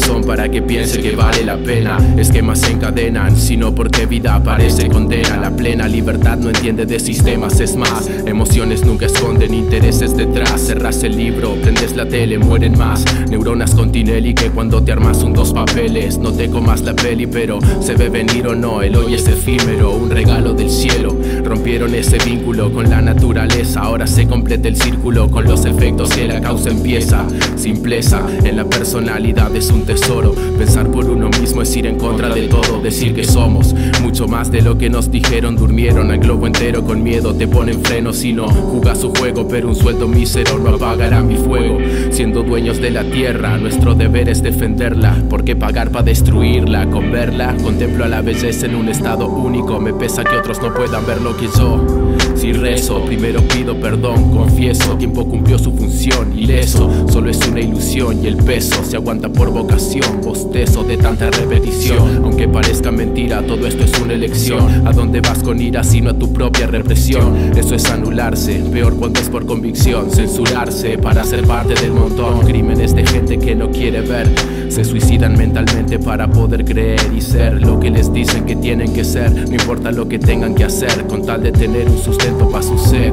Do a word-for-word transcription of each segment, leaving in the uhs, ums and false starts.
razón para que piense que vale la pena. Esquemas se encadenan, sino porque vida parece condena. La plena libertad no entiende de sistemas, es más, emociones nunca esconden intereses detrás. Cerrás el libro, prendes la tele, mueren más neuronas con Tinelli que cuando te armas un dos papeles. No te comas la peli, pero se ve venir o no, el hoy es efímero, un regalo del cielo. Rompieron ese vínculo con la naturaleza, ahora se completa el círculo con los efectos que la causa empieza. Simpleza en la personalidad es un tesoro, pensar por uno mismo es ir en contra de todo, decir que somos mucho más de lo que nos dijeron. Durmieron al globo entero con miedo, te ponen freno si no jugas su juego, pero un sueldo mísero no apagará mi fuego. Siendo dueños de la tierra, nuestro deber es defenderla, porque pagar para destruirla. Con verla contemplo a la belleza en un estado único, me pesa que otros no puedan ver lo que yo si rezo. Primero pido perdón, confieso, tiempo cumplió su función, ileso, solo es una ilusión y el peso se aguanta por vocación, bostezo de tanta repetición. Aunque parezca mentira, todo esto es una elección, ¿a dónde vas con ira sino a tu propia represión? Eso es anularse, peor cuando es por convicción, censurarse para ser parte del montón. Crímenes de gente que no quiere ver, se suicidan mentalmente para poder creer y ser lo que les dicen que tienen que ser, no importa lo que tengan que hacer, con tal de tener un sustento para su sed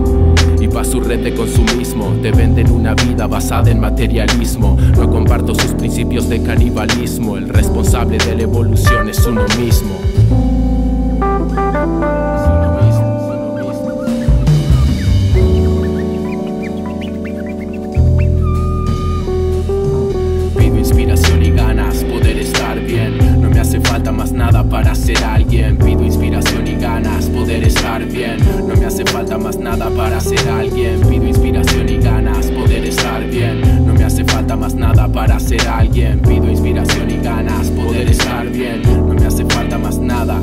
y para su red de consumismo. Te venden una vida basada en materialismo, no comparto sus principios de canibalismo, el responsable de la evolución es uno mismo. Pido inspiración y ganas, poder estar bien, no me hace falta más nada para ser alguien. Pido inspiración y ganas, poder estar bien, no me hace falta más nada para ser alguien. Pido inspiración y ganas, poder estar bien, no me hace falta más nada para ser alguien. Pido inspiración y ganas, poder estar bien, no me hace falta más nada.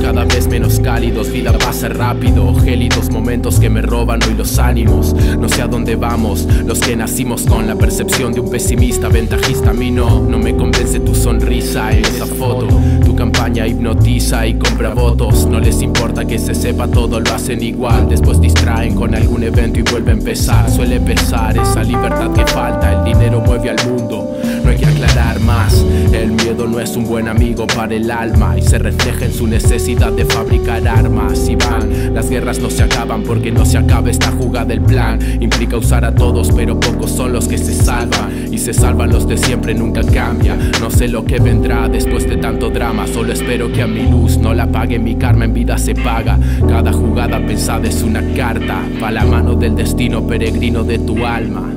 Cada vez menos cálidos, vida pasa rápido, gélidos momentos que me roban hoy los ánimos. No sé a dónde vamos, los que nacimos con la percepción de un pesimista, ventajista. A mí no, no me convence tu sonrisa en esa foto, tu campaña hipnotiza y compra votos. No les importa que se sepa todo, lo hacen igual, después distraen con algún evento y vuelve a empezar. Suele pesar esa libertad que falta, el dinero mueve al mundo, no hay que aclarar más. El miedo no es un buen amigo para el alma y se refleja en su necesidad de fabricar armas. Y van, las guerras no se acaban porque no se acaba esta jugada. El plan implica usar a todos, pero pocos son los que se salvan, y se salvan los de siempre, nunca cambia. No sé lo que vendrá después de tanto drama, solo espero que a mi luz no la apague, mi karma en vida se paga. Cada jugada pensada es una carta pa' la mano del destino, peregrino de tu alma.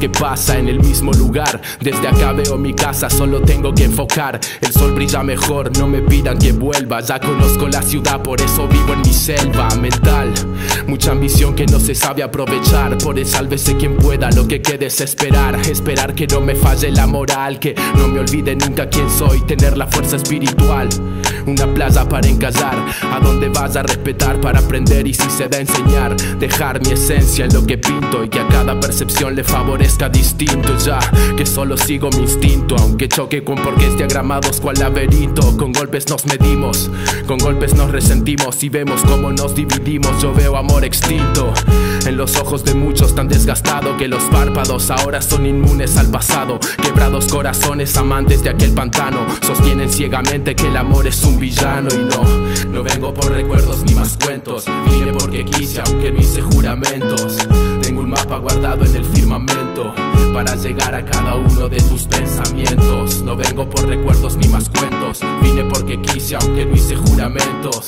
Que pasa en el mismo lugar, desde acá veo mi casa, solo tengo que enfocar. El sol brilla mejor, no me pidan que vuelva, ya conozco la ciudad, por eso vivo en mi selva mental. Mucha ambición que no se sabe aprovechar, por el sálvese quien pueda, lo que quede es esperar. Esperar que no me falle la moral, que no me olvide nunca quién soy, tener la fuerza espiritual. Una plaza para encallar, a donde vas a respetar, para aprender y si se da enseñar. Dejar mi esencia en lo que pinto y que a cada percepción le favorezca distinto. Ya que solo sigo mi instinto, aunque choque con porqués diagramados cual laberinto. Con golpes nos medimos, con golpes nos resentimos y vemos cómo nos dividimos. Yo veo amor amor extinto, en los ojos de muchos tan desgastado que los párpados ahora son inmunes al pasado. Quebrados corazones, amantes de aquel pantano, sostienen ciegamente que el amor es un villano. Y no, no vengo por recuerdos ni más cuentos, vine porque quise aunque no hice juramentos. Tengo un mapa guardado en el firmamento para llegar a cada uno de tus pensamientos. No vengo por recuerdos ni más cuentos, vine porque quise aunque no hice juramentos.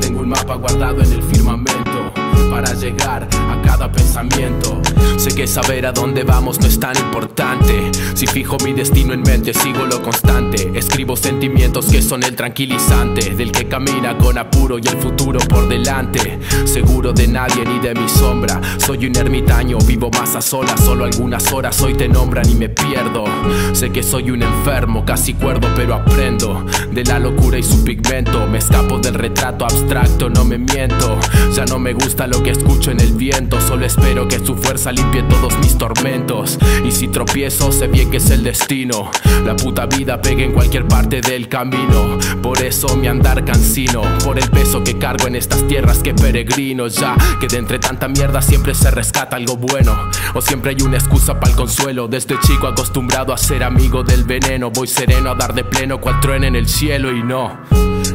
Tengo un mapa guardado en el firmamento para llegar a cada pensamiento. Sé que saber a dónde vamos no es tan importante, si fijo mi destino en mente sigo lo constante. Escribo sentimientos que son el tranquilizante del que camina con apuro y el futuro por delante. Seguro de nadie ni de mi sombra, soy un ermitaño, vivo más a solas. Solo algunas horas hoy te nombran y me pierdo. Sé que soy un enfermo, casi cuerdo, pero aprendo de la locura y su pigmento. Me escapo del retrato abstracto, no me miento. Ya no me gusta lo que escucho en el viento, solo espero que su fuerza limpie todos mis tormentos. Y si tropiezo, sé bien que es el destino, la puta vida pega en cualquier parte del camino. Por eso mi andar cansino, por el peso que cargo en estas tierras que peregrino. Ya que de entre tanta mierda siempre se rescata algo bueno, o siempre hay una excusa para el consuelo. Desde chico acostumbrado a ser amigo del veneno, voy sereno a dar de pleno cual trueno en el cielo. Y no,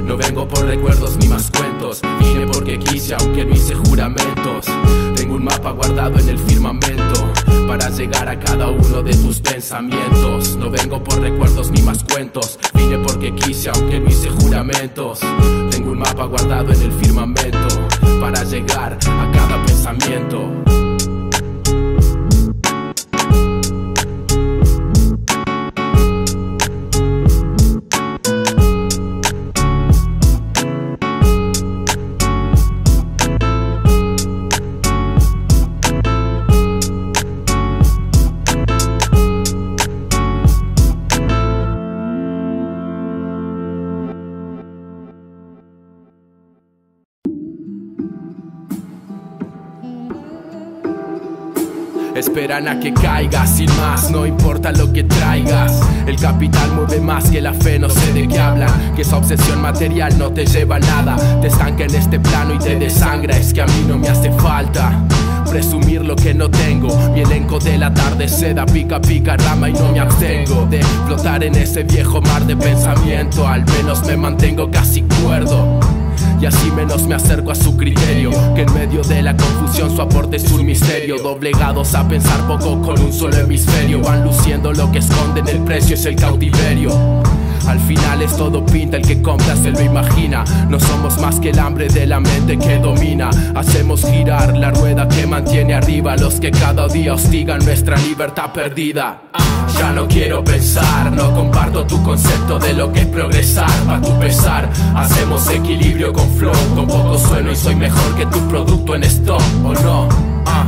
no vengo por recuerdos ni más cuentos, vine porque quise aunque no hice juramentos. Tengo un mapa guardado en el firmamento para llegar a cada uno de tus pensamientos. No vengo por recuerdos ni más cuentos, vine porque quise aunque no hice juramentos. Tengo un mapa guardado en el firmamento para llegar a cada pensamiento. Esperan a que caigas, sin más, no importa lo que traigas. El capital mueve más que la fe, no sé de qué hablan. Que esa obsesión material no te lleva a nada, te estanca en este plano y te desangra. Es que a mí no me hace falta presumir lo que no tengo. Mi elenco de la tarde, seda, pica, pica, rama y no me abstengo de flotar en ese viejo mar de pensamiento. Al menos me mantengo casi cuerdo y así menos me acerco a su criterio, que en medio de la confusión su aporte es un misterio. Doblegados a pensar poco con un solo hemisferio, van luciendo lo que esconden, el precio es el cautiverio. Al final es todo pinta, el que compra se lo imagina. No somos más que el hambre de la mente que domina. Hacemos girar la rueda que mantiene arriba los que cada día hostigan nuestra libertad perdida. Ya no quiero pensar, no comparto tu concepto de lo que es progresar. Pa' tu pesar, hacemos equilibrio con flow, con poco sueno y soy mejor que tu producto en stock, ¿o no? Ah.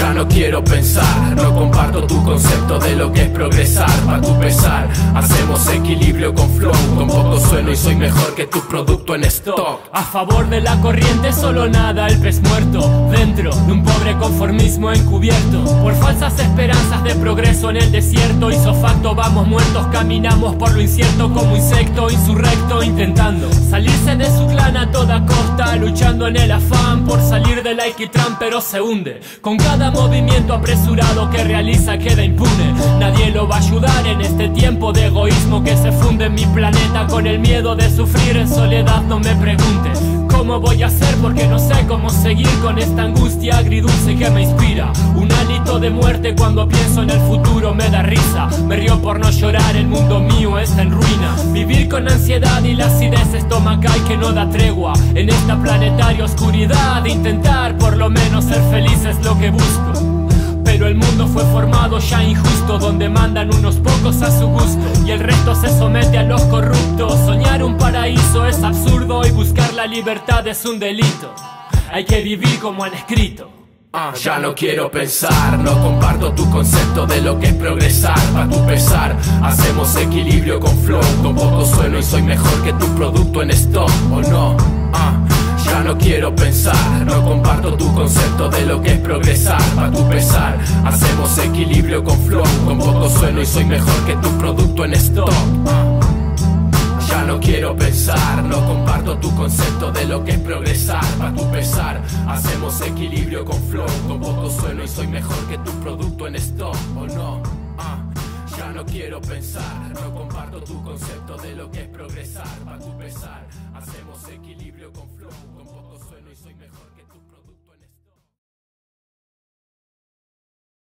Ya no quiero pensar, no comparto tu concepto de lo que es progresar. Pa' tu pesar, hacemos equilibrio con flow, con poco sueno y soy mejor que tu producto en stock. A favor de la corriente solo nada, el pez muerto dentro de un pobre conformismo encubierto. Por falsas esperanzas de progreso en el desierto, isofacto vamos muertos, caminamos por lo incierto como insecto insurrecto intentando salirse de su clan a toda costa, luchando en el afán por salir del alquitrán, pero se hunde con cada movimiento apresurado que realiza queda impune. Nadie lo va a ayudar en este tiempo de egoísmo que se funde en mi planeta con el miedo de sufrir en soledad. No me preguntes cómo voy a hacer porque no sé cómo seguir con esta angustia agridulce que me inspira. Un hálito de muerte cuando pienso en el futuro me da risa, me río por no llorar, el mundo mío está en ruina. Vivir con ansiedad y la acidez estomacal que no da tregua en esta planetaria oscuridad. Intentar por lo menos ser feliz es lo que busco, pero el mundo fue formado ya injusto, donde mandan unos pocos a su gusto y el resto se somete a los corruptos. Soñar un paraíso es absurdo y buscar la libertad es un delito, hay que vivir como han escrito. Ah, ya no quiero pensar, no comparto tu concepto de lo que es progresar. Pa' tu pesar, hacemos equilibrio con flow, con poco sueno y soy mejor que tu producto en stock, ¿o no? Ah. Ya no quiero pensar, no comparto tu concepto de lo que es progresar. Pa' tu pesar, hacemos equilibrio con flow, con poco sueno y soy mejor que tu producto en stock. Ya no no quiero pensar. No comparto tu concepto de lo que es progresar. Pa' tu pesar, hacemos equilibrio con flow. Con poco suelo y soy mejor que tu producto en stock, ¿o no? Uh, ya no quiero pensar. No comparto tu concepto de lo que es progresar. Pa' tu pesar, hacemos equilibrio con flow. Con poco suelo y soy mejor que tu producto.